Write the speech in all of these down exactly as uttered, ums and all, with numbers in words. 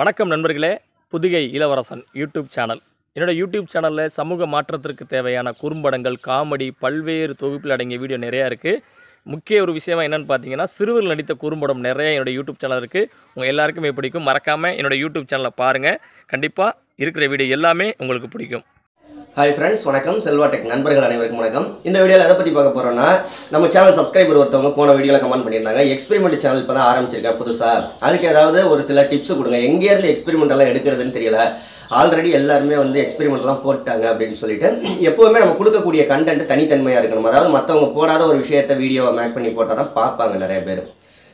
வணக்கம் நண்பர்களே, புதிகை இளவரசன் யூடியூப் சேனல். என்னோடய யூடியூப் சேனலில் சமூக மாற்றத்திற்கு தேவையான குறும்படங்கள், காமெடி, பல்வேறு தொகுப்பில் அடங்கிய வீடியோ நிறையா இருக்குது. முக்கிய ஒரு விஷயமாக என்னென்னு பார்த்தீங்கன்னா, சிறுவர்கள் நடித்த குறும்படம் நிறையா என்னோடய யூடியூப் சேனல் இருக்குது. உங்கள் எல்லாருக்குமே பிடிக்கும். மறக்காமல் என்னோடய யூடியூப் சேனலை பாருங்கள். கண்டிப்பாக இருக்கிற வீடியோ எல்லாமே உங்களுக்கு பிடிக்கும். ஹாய் ஃப்ரெண்ட்ஸ், வணக்கம். செல்வா டெக் நண்பர்கள் அனைவருக்கும் வணக்கம். இந்த வீடியோவில் எதை பற்றி பார்க்க போகிறோன்னா, நம்ம சேனல் சப்ஸ்கிரைபர் ஒருத்தவங்க போன வீடியோவில் கமெண்ட் பண்ணியிருந்தாங்க, எக்ஸ்பெரிமெண்ட் சேனல் இப்போ தான் ஆரம்பிச்சிருக்கேன் புதுசாக, அதுக்கு ஏதாவது ஒரு சில டிப்ஸ் கொடுங்க, எங்கேருந்து எக்ஸ்பெரிமெண்ட்டெல்லாம் எடுக்கிறதுன்னு தெரியல, ஆல்ரெடி எல்லாருமே வந்து எக்ஸ்பெரிமெண்ட்லாம் போட்டாங்க அப்படின்னு சொல்லிட்டு. எப்போவுமே நம்ம கொடுக்கக்கூடிய கண்டென்ட் தனித்தன்மையாக இருக்கணும். அதாவது மற்றவங்க போடாத ஒரு விஷயத்தை வீடியோவை மேக் பண்ணி போட்டால் தான் பார்ப்பாங்க நிறைய பேர்.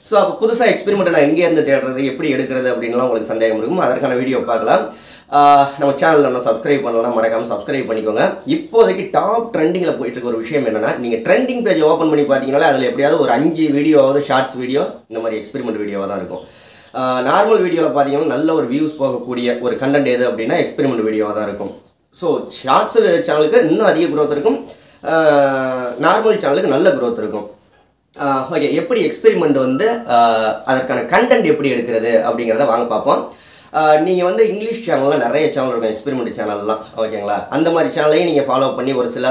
ஸோ அப்போ புதுசாக எக்ஸ்பெரிமெண்ட்டை நான் எங்கேருந்து தேடுறது, எப்படி எடுக்கிறது அப்படின்லாம் உங்களுக்கு சந்தேகம் இருக்கும். அதற்கான வீடியோ பார்க்கலாம். நம்ம சேனலில் நம்ம சப்ஸ்கிரைப் பண்ணலாம், மறக்காமல் சப்ஸ்கிரைப் பண்ணிக்கோங்க. இப்போதைக்கு டாப் ட்ரெண்டிங்கில் போயிட்டு இருக்க ஒரு விஷயம் என்னென்னா, நீங்கள் ட்ரெண்டிங் பேஜ் ஓப்பன் பண்ணி பார்த்தீங்கன்னா அதில் எப்படியாவது ஒரு அஞ்சு வீடியோவாவது ஷார்ட்ஸ் வீடியோ, இந்த மாதிரி எக்ஸ்பெரிமெண்ட் வீடியோவாக தான் இருக்கும். நார்மல் வீடியோவில் பார்த்தீங்கன்னா நல்ல ஒரு வியூஸ் போகக்கூடிய ஒரு கண்டென்ட் எது அப்படின்னா எக்ஸ்பெரிமெண்ட் வீடியோவாக தான் இருக்கும். ஸோ ஷார்ட்ஸ் சேனலுக்கு இன்னும் அதிக குரோத் இருக்கும், நார்மல் சேனலுக்கு நல்ல குரோத் இருக்கும். ஓகே, எப்படி எக்ஸ்பெரிமெண்ட் வந்து அதற்கான கண்டென்ட் எப்படி எடுக்கிறது அப்படிங்கிறத வாங்க பார்ப்போம். நீங்கள் வந்து இங்கிலீஷ் சேனல்லாம் நிறைய சேனல் இருக்கும், எக்ஸ்பெரிமெண்ட் சேனல்லாம், ஓகேங்களா? அந்த மாதிரி சேனலையும் நீங்கள் ஃபாலோ பண்ணி ஒரு சில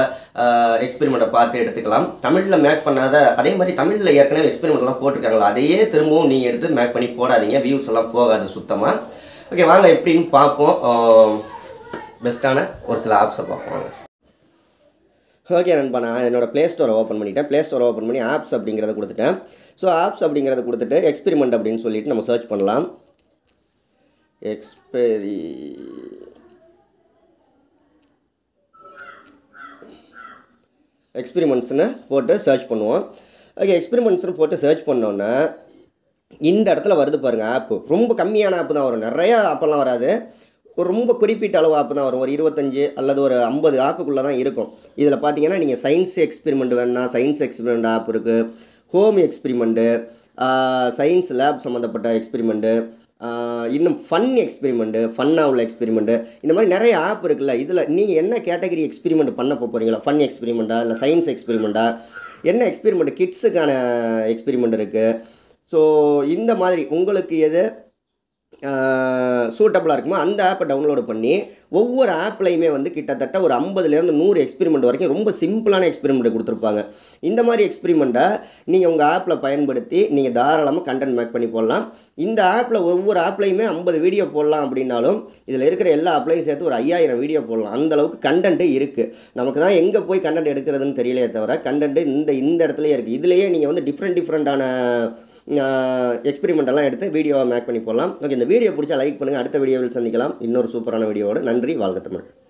எக்ஸ்பெரிமெண்ட்டை பார்த்து எடுத்துக்கலாம். தமிழில் மேக் பண்ணாத, அதே மாதிரி தமிழில் ஏற்கனவே எக்ஸ்பெரிமெண்ட்லாம் போட்டிருக்காங்களா, அதையே திரும்பவும் நீங்கள் எடுத்து மேக் பண்ணி போடாதீங்க, வியூஸ் எல்லாம் போகாது சுத்தமாக. ஓகே, வாங்க எப்படின்னு பார்ப்போம். பெஸ்ட்டான ஒரு சில ஆப்ஸை பார்ப்போம். ஓகே நண்பா, நான் என்னோடய ப்ளே ஸ்டோரை ஓப்பன் பண்ணிவிட்டேன். ப்ளே ஸ்டோரை ஓப்பன் பண்ணி ஆப்ஸ் அப்படிங்கிறத கொடுத்துட்டேன். ஸோ ஆப்ஸ் அப்படிங்கிறத கொடுத்துட்டு எக்ஸ்பெரிமெண்ட் அப்படின்னு சொல்லிட்டு நம்ம சர்ச் பண்ணலாம். எக்ஸ்பெரி எக்ஸ்பெரிமெண்ட்ஸ்னு போட்டு சர்ச் பண்ணுவோம். ஓகே, எக்ஸ்பெரிமெண்ட்ஸ்னு போட்டு சர்ச் பண்ணோன்னா இந்த இடத்துல வருது பாருங்கள் ஆப்பு. ரொம்ப கம்மியான ஆப்பு தான் வரும், நிறையா ஆப்பெல்லாம் வராது. ஒரு ரொம்ப குறிப்பிட்ட அளவு ஆப்பு தான் வரும், ஒரு இருபத்தஞ்சி அல்லது ஒரு ஐம்பது ஆப்புக்குள்ளே தான் இருக்கும். இதில் பார்த்தீங்கன்னா நீங்கள் சயின்ஸ் எக்ஸ்பெரிமெண்ட் வேணுன்னா சயின்ஸ் எக்ஸ்பெரிமெண்ட் ஆப் இருக்குது, ஹோம் எக்ஸ்பெரிமெண்ட்டு, சயின்ஸ் லேப் சம்மந்தப்பட்ட எக்ஸ்பெரிமெண்ட்டு, இன்னும் ஃபன் எக்ஸ்பெரிமெண்ட்டு, ஃபன்னாக உள்ள எக்ஸ்பெரிமெண்ட்டு, இந்த மாதிரி நிறைய ஆப் இருக்குல்ல. இதில் நீங்கள் என்ன கேட்டகரி எக்ஸ்பெரிமெண்ட் பண்ண போகிறீங்களா, ஃபன் எக்ஸ்பெரிமெண்ட்டா இல்லை சயின்ஸ் எக்ஸ்பெரிமெண்ட்டா, என்ன எக்ஸ்பெரிமெண்ட், கிட்ஸுக்கான எக்ஸ்பெரிமெண்ட் இருக்குது. ஸோ இந்த மாதிரி உங்களுக்கு எது சூட்டபுளாக இருக்குமோ அந்த ஆப்பை டவுன்லோடு பண்ணி ஒவ்வொரு ஆப்லையுமே வந்து கிட்டத்தட்ட ஒரு ஐம்பதுலேருந்து நூறு எக்ஸ்பெரிமெண்ட் வரைக்கும் ரொம்ப சிம்பிளான எக்ஸ்பெரிமெண்ட் கொடுத்துருப்பாங்க. இந்த மாதிரி எக்ஸ்பெரிமெண்ட்டை நீங்கள் உங்கள் ஆப்பில் பயன்படுத்தி நீங்கள் தாராளமாக கண்டென்ட் மேக் பண்ணி போடலாம். இந்த ஆப்பில் ஒவ்வொரு ஆப்லையுமே ஐம்பது வீடியோ போடலாம் அப்படின்னாலும் இதில் இருக்கிற எல்லா ஆப்லையும் சேர்த்து ஒரு ஐயாயிரம் வீடியோ போடலாம். அந்தளவுக்கு கண்டென்ட்டு இருக்குது. நமக்கு தான் எங்கே போய் கண்டென்ட் எடுக்கிறதுன்னு தெரியலையே தவிர கண்டென்ட்டு இந்த இந்த இடத்துலையே இருக்குது. இதுலேயே நீங்கள் வந்து டிஃப்ரெண்ட் டிஃப்ரெண்ட்டான எக்ஸ்பெரிமெண்ட்டெல்லாம் எடுத்து வீடியோவை மேக் பண்ணி போடலாம். ஓகே, இந்த வீடியோ பிடிச்சா லைக் பண்ணுங்கள். அடுத்த வீடியோவில் சந்திக்கலாம் இன்னொரு சூப்பரான வீடியோவோடு. நன்றி. வாழ்க தமிழ்.